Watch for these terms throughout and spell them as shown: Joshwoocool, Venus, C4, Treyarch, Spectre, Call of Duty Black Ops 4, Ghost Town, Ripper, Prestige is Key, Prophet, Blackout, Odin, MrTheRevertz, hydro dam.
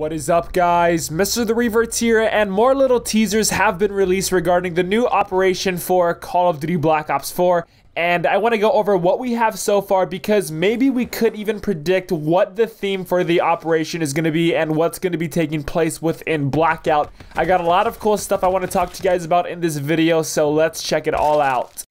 What is up, guys? Mr. The Reverts here, and more little teasers have been released regarding the new operation for Call of Duty Black Ops 4. And I want to go over what we have so far, because maybe we could even predict what the theme for the operation is going to be and what's going to be taking place within Blackout. I got a lot of cool stuff I want to talk to you guys about in this video, so let's check it all out.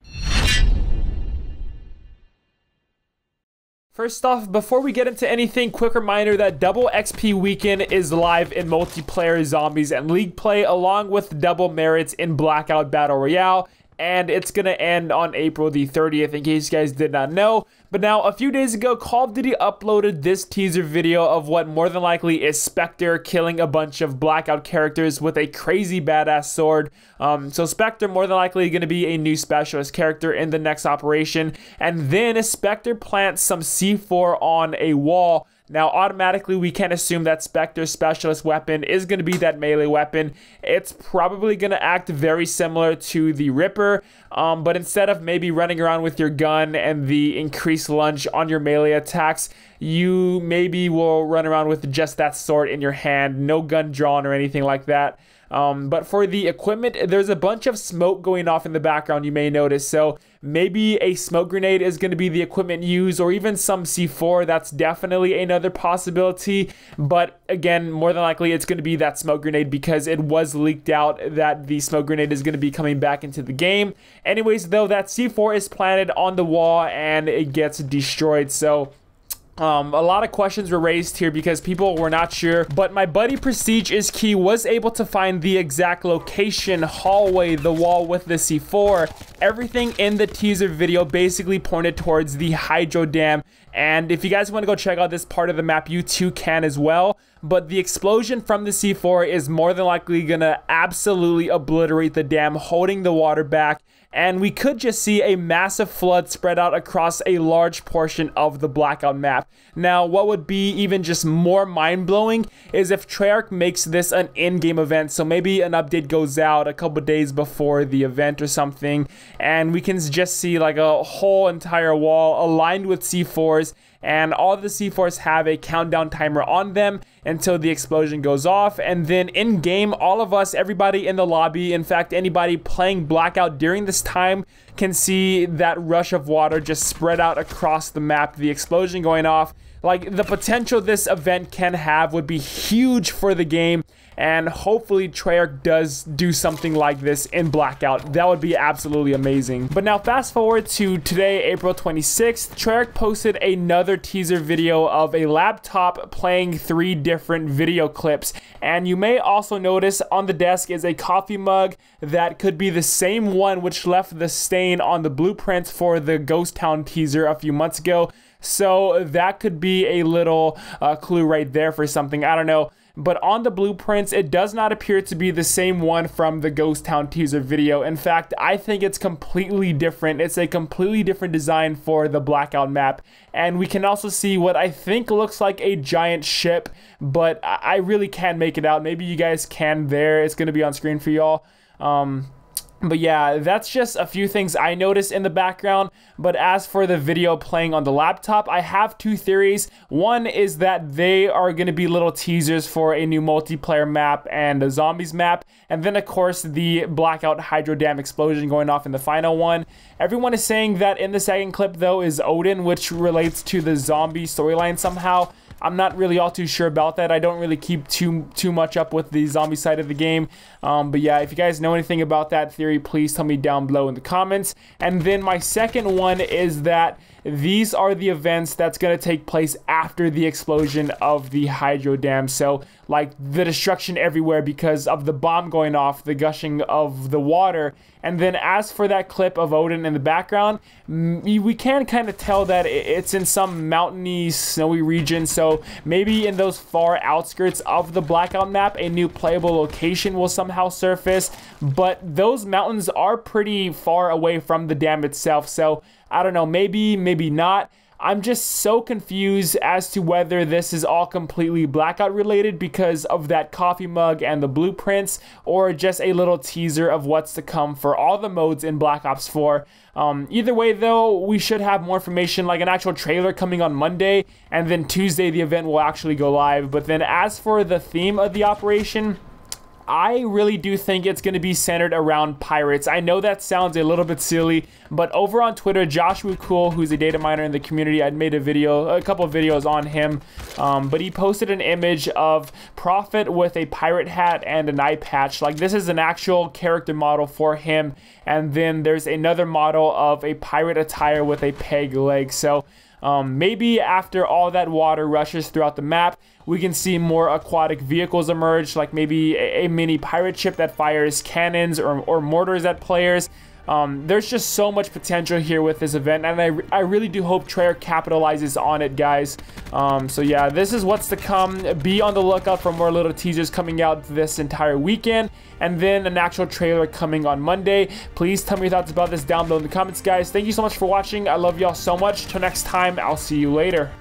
First off, before we get into anything, quick reminder that Double XP Weekend is live in multiplayer zombies and league play, along with double merits in Blackout Battle Royale, and it's going to end on April the 30th, in case you guys did not know. But now, a few days ago, Call of Duty uploaded this teaser video of what more than likely is Spectre killing a bunch of Blackout characters with a crazy badass sword. So Spectre more than likely going to be a new specialist character in the next operation. And then Spectre plants some C4 on a wall. Now, automatically, we can assume that Spectre's specialist weapon is going to be that melee weapon. It's probably going to act very similar to the Ripper, but instead of maybe running around with your gun and the increased lunge on your melee attacks, you maybe will run around with just that sword in your hand, no gun drawn or anything like that. But for the equipment, there's a bunch of smoke going off in the background, you may notice. So maybe a smoke grenade is going to be the equipment used, or even some C4. That's definitely another possibility. But again, more than likely, it's going to be that smoke grenade, because it was leaked out that the smoke grenade is going to be coming back into the game. Anyways, though, that C4 is planted on the wall and it gets destroyed. So a lot of questions were raised here because people were not sure, but my buddy Prestige is Key was able to find the exact location, hallway, the wall with the C4. Everything in the teaser video basically pointed towards the hydro dam, and if you guys want to go check out this part of the map, you too can as well. But the explosion from the C4 is more than likely gonna absolutely obliterate the dam, holding the water back, and we could just see a massive flood spread out across a large portion of the Blackout map. Now, what would be even just more mind-blowing is if Treyarch makes this an in-game event, so maybe an update goes out a couple days before the event or something, and we can just see like a whole entire wall aligned with C4s, and all the C4s have a countdown timer on them until the explosion goes off. And then in game, all of us, everybody in the lobby, in fact anybody playing Blackout during this time, can see that rush of water just spread out across the map, the explosion going off. Like, the potential this event can have would be huge for the game, and hopefully Treyarch does do something like this in Blackout. That would be absolutely amazing. But now, fast forward to today, April 26th, Treyarch posted another teaser video of a laptop playing three different video clips. And you may also notice on the desk is a coffee mug that could be the same one which left the stain on the blueprints for the Ghost Town teaser a few months ago. So that could be a little clue right there for something, I don't know. But on the blueprints, it does not appear to be the same one from the Ghost Town teaser video. In fact, I think it's completely different. It's a completely different design for the Blackout map. And we can also see what I think looks like a giant ship, but I really can't make it out. Maybe you guys can there. It's going to be on screen for y'all. But yeah, that's just a few things I noticed in the background. But as for the video playing on the laptop, I have two theories. One is that they are going to be little teasers for a new multiplayer map and a zombies map. And then, of course, the Blackout hydro dam explosion going off in the final one. Everyone is saying that in the second clip, though, is Odin, which relates to the zombie storyline somehow. I'm not really all too sure about that. I don't really keep too much up with the zombie side of the game. But yeah, if you guys know anything about that theory, please tell me down below in the comments. And then my second one is that these are the events that's going to take place after the explosion of the hydro dam. So like the destruction everywhere because of the bomb going off, the gushing of the water. And then as for that clip of Odin in the background, we can kind of tell that it's in some mountainy, snowy region. So maybe in those far outskirts of the Blackout map, a new playable location will somehow surface. But those mountains are pretty far away from the dam itself. So I don't know, maybe not. I'm just so confused as to whether this is all completely Blackout related because of that coffee mug and the blueprints, or just a little teaser of what's to come for all the modes in Black Ops 4. Either way though, we should have more information, like an actual trailer coming on Monday, and then Tuesday the event will actually go live. But then as for the theme of the operation, I really do think it's going to be centered around pirates. I know that sounds a little bit silly, but over on Twitter, Joshwoocool, who's a data miner in the community, I'd made a couple of videos on him, but he posted an image of Prophet with a pirate hat and an eye patch. Like, this is an actual character model for him, and then there's another model of a pirate attire with a peg leg. So maybe after all that water rushes throughout the map, we can see more aquatic vehicles emerge, like maybe a mini pirate ship that fires cannons or mortars at players. There's just so much potential here with this event, and I really do hope Treyarch capitalizes on it, guys. So yeah, this is what's to come. Be on the lookout for more little teasers coming out this entire weekend, and then an actual trailer coming on Monday. Please tell me your thoughts about this down below in the comments, guys. Thank you so much for watching. I love y'all so much. Till next time, I'll see you later.